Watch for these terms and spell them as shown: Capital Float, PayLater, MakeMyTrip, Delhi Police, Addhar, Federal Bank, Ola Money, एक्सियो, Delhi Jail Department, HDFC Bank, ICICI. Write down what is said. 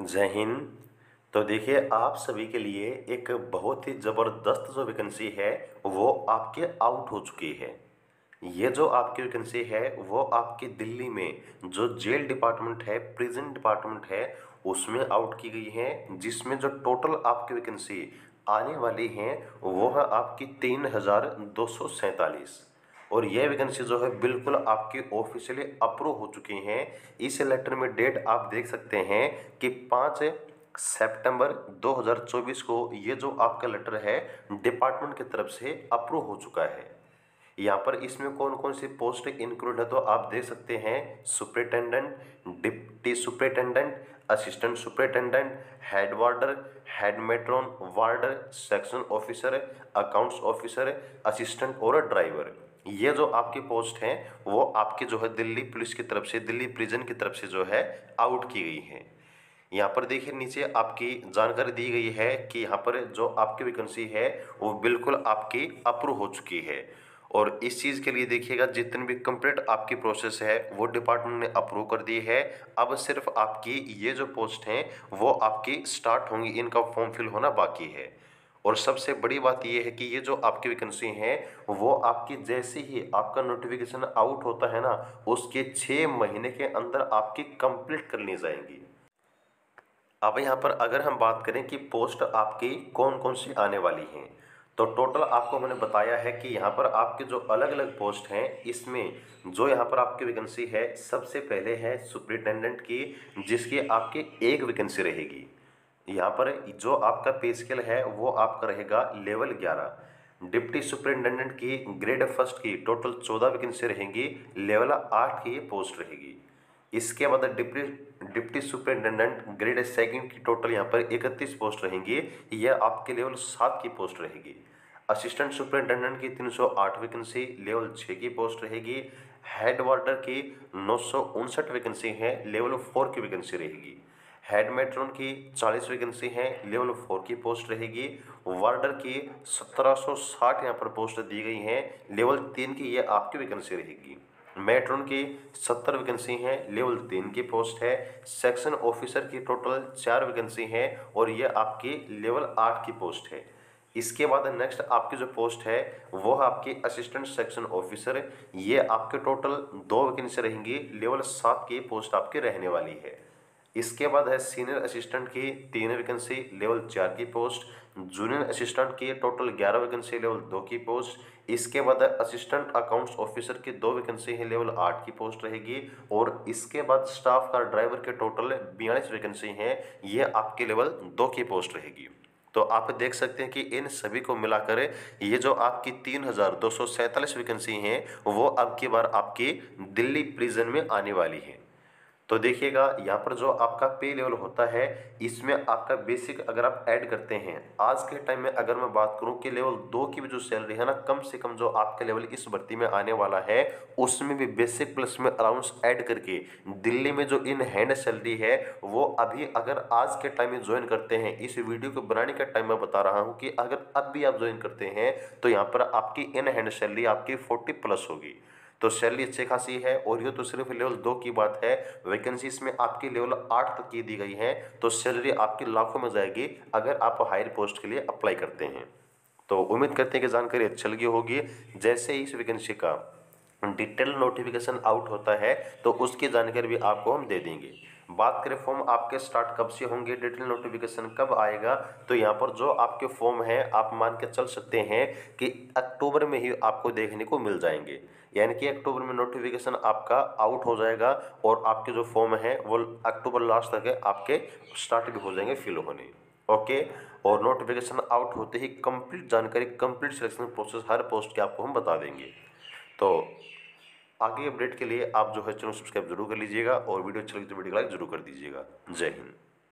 जय हिंद। तो देखिए आप सभी के लिए एक बहुत ही ज़बरदस्त जो वैकेंसी है वो आपके आउट हो चुकी है। ये जो आपकी वैकेंसी है वो आपके दिल्ली में जो जेल डिपार्टमेंट है, प्रिजन डिपार्टमेंट है, उसमें आउट की गई है, जिसमें जो टोटल आपकी वैकेंसी आने वाली हैं वो है आपकी 3247। और ये वैकेंसी जो है बिल्कुल आपकी ऑफिशियली अप्रूव हो चुकी हैं। इस लेटर में डेट आप देख सकते हैं कि 5 सितंबर 2024 को ये जो आपका लेटर है डिपार्टमेंट की तरफ से अप्रूव हो चुका है। यहाँ पर इसमें कौन कौन सी पोस्ट इंक्लूड है तो आप देख सकते हैं superintendent, deputy superintendent, assistant superintendent, head warder, head matron, warder, section officer, accounts officer, assistant और ड्राइवर। ये जो आपकी पोस्ट है वो आपकी जो है दिल्ली पुलिस की तरफ से, दिल्ली प्रिजन की तरफ से जो है आउट की गई है। यहाँ पर देखिए नीचे आपकी जानकारी दी गई है कि यहाँ पर जो आपकी वैकेंसी है वो बिल्कुल आपकी अप्रूव हो चुकी है। और इस चीज़ के लिए देखिएगा जितनी भी कंप्लीट आपकी प्रोसेस है वो डिपार्टमेंट ने अप्रूव कर दी है। अब सिर्फ आपकी ये जो पोस्ट हैं वो आपकी स्टार्ट होंगी, इनका फॉर्म फिल होना बाकी है। और सबसे बड़ी बात यह है कि ये जो आपकी वैकेंसी है वो आपकी जैसे ही आपका नोटिफिकेशन आउट होता है ना, उसके 6 महीने के अंदर आपकी कंप्लीट कर ली जाएंगी। अब यहाँ पर अगर हम बात करें कि पोस्ट आपकी कौन कौन सी आने वाली हैं तो टोटल आपको मैंने बताया है कि यहाँ पर आपके जो अलग अलग पोस्ट हैं इसमें जो यहाँ पर आपकी वैकेंसी है सबसे पहले है सुपरिटेंडेंट की, जिसकी आपकी एक वैकेंसी रहेगी। यहाँ पर जो आपका पे स्केल है वो आपका रहेगा लेवल 11। डिप्टी सुपरिटेंडेंट की ग्रेड 1 की टोटल 14 वैकेंसी रहेंगी, लेवल 8 की ये पोस्ट रहेगी। इसके बाद डिप्टी सुपरिटेंडेंट ग्रेड 2 की टोटल यहाँ पर 31 पोस्ट रहेंगी, यह आपके लेवल 7 की पोस्ट रहेगी। असिस्टेंट सुपरिटेंडेंट की 308 वैकेंसी लेवल 6 की पोस्ट रहेगी। हेड वार्डर की 959 वैकेंसी है, लेवल 4 की वैकेंसी रहेगी। हेड मेट्रोन की 40 वैकेंसी है, लेवल 4 की पोस्ट रहेगी। वार्डर की 1760 यहाँ पर पोस्ट दी गई हैं, लेवल 3 की ये आपकी वैकेंसी रहेगी। मेट्रोन की 70 वैकेंसी हैं, लेवल 3 की पोस्ट है। सेक्शन ऑफिसर की टोटल 4 वैकेंसी हैं और ये आपकी लेवल 8 की पोस्ट है। इसके बाद नेक्स्ट आपकी जो पोस्ट है वो है आपकी असिस्टेंट सेक्शन ऑफिसर, ये आपके टोटल 2 वैकेंसी रहेंगी, लेवल 7 की पोस्ट आपकी रहने वाली है। इसके बाद है सीनियर असिस्टेंट की 3 वैकेंसी लेवल 4 की पोस्ट, जूनियर असिस्टेंट की टोटल 11 वैकेंसी लेवल 2 की पोस्ट। इसके बाद है असिस्टेंट अकाउंट्स ऑफिसर की 2 वैकेंसी है, लेवल 8 की पोस्ट रहेगी। और इसके बाद स्टाफ कार ड्राइवर के टोटल 42 वैकेंसी हैं, ये आपके लेवल 2 की पोस्ट रहेगी। तो आप देख सकते हैं कि इन सभी को मिलाकर ये जो आपकी 3247 वैकेंसी हैं वो अब की बार आपकी दिल्ली प्रिजन में आने वाली है। तो देखिएगा यहाँ पर जो आपका पे लेवल होता है इसमें आपका बेसिक अगर आप ऐड करते हैं, आज के टाइम में अगर मैं बात करूँ कि लेवल 2 की भी जो सैलरी है ना, कम से कम जो आपका लेवल इस भर्ती में आने वाला है उसमें भी बेसिक प्लस में अलाउंस ऐड करके दिल्ली में जो इन हैंड सैलरी है वो अभी अगर आज के टाइम में ज्वाइन करते हैं, इस वीडियो को बनाने का टाइम मैं बता रहा हूँ कि अगर अब भी आप ज्वाइन करते हैं तो यहाँ पर आपकी इन हैंड सैलरी आपकी 40+ होगी। तो सैलरी अच्छी खासी है और ये तो सिर्फ लेवल 2 की बात है। वैकेंसी इसमें आपकी लेवल 8 तक की दी गई है, तो सैलरी आपकी लाखों में जाएगी अगर आप हायर पोस्ट के लिए अप्लाई करते हैं। तो उम्मीद करते हैं कि जानकारी अच्छी लगी होगी। जैसे ही इस वैकेंसी का डिटेल नोटिफिकेशन आउट होता है तो उसकी जानकारी भी आपको हम दे देंगे। बात करें फॉर्म आपके स्टार्ट कब से होंगे, डिटेल नोटिफिकेशन कब आएगा, तो यहाँ पर जो आपके फॉर्म हैं आप मान के चल सकते हैं कि अक्टूबर में ही आपको देखने को मिल जाएंगे, यानी कि अक्टूबर में नोटिफिकेशन आपका आउट हो जाएगा और आपके जो फॉर्म हैं वो अक्टूबर लास्ट तक आपके स्टार्ट भी हो जाएंगे फिल होने। ओके। और नोटिफिकेशन आउट होते ही कंप्लीट जानकारी, कंप्लीट सिलेक्शन प्रोसेस हर पोस्ट के आपको हम बता देंगे। तो आगे अपडेट के लिए आप जो है चैनल सब्सक्राइब जरूर कर लीजिएगा और वीडियो अच्छी लगी तो वीडियो को लाइक जरूर कर दीजिएगा। जय हिंद।